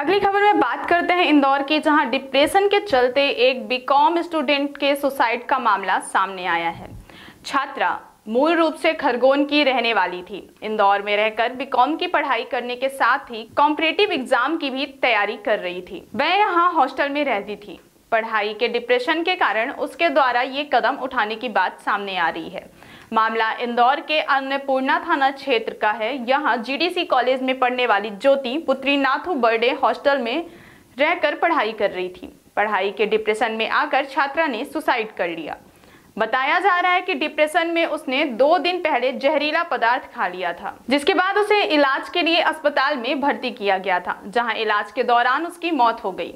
अगली खबर में बात करते हैं इंदौर की, जहां डिप्रेशन के चलते एक बीकॉम स्टूडेंट के सुसाइड का मामला सामने आया है। छात्रा मूल रूप से खरगोन की रहने वाली थी। इंदौर में रहकर बीकॉम की पढ़ाई करने के साथ ही कॉम्पिटिटिव एग्जाम की भी तैयारी कर रही थी। वह यहाँ हॉस्टल में रहती थी। पढ़ाई के डिप्रेशन के कारण उसके द्वारा ये कदम उठाने की बात सामने आ रही है। मामला इंदौर के अन्नपूर्णा थाना क्षेत्र का है। यहाँ जीडीसी कॉलेज में पढ़ने वाली ज्योति पुत्री नाथू बर्डे हॉस्टल में रहकर पढ़ाई कर रही थी। पढ़ाई के डिप्रेशन में आकर छात्रा ने सुसाइड कर लिया। बताया जा रहा है कि डिप्रेशन में उसने 2 दिन पहले जहरीला पदार्थ खा लिया था, जिसके बाद उसे इलाज के लिए अस्पताल में भर्ती किया गया था, जहां इलाज के दौरान उसकी मौत हो गई।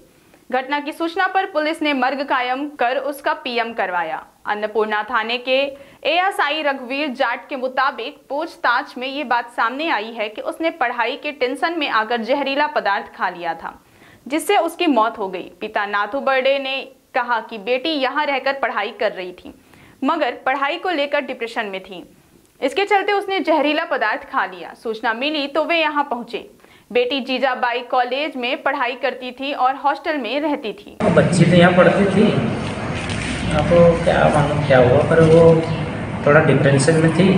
घटना की सूचना पर पुलिस ने मर्ग कायम कर उसका पीएम करवाया। अन्नपूर्णा थाने के एएसआई रघुवीर जाट के मुताबिक पूछताछ में ये बात सामने आई है कि उसने पढ़ाई के टेंशन में आकर जहरीला पदार्थ खा लिया था, जिससे उसकी मौत हो गई। पिता नाथू बर्डे ने कहा कि बेटी यहाँ रहकर पढ़ाई कर रही थी, मगर पढ़ाई को लेकर डिप्रेशन में थी, इसके चलते उसने जहरीला पदार्थ खा लिया। सूचना मिली तो वे यहाँ पहुँचे। बेटी जीजाबाई कॉलेज में पढ़ाई करती थी और हॉस्टल में रहती थी। बच्ची तो यहाँ पढ़ती थी, आपको क्या मालूम क्या हुआ, पर वो थोड़ा डिप्रेशन में थी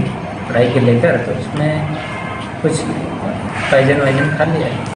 पढ़ाई के लेकर, तो उसमें कुछ पॉइजन वॉइजन खा लिया।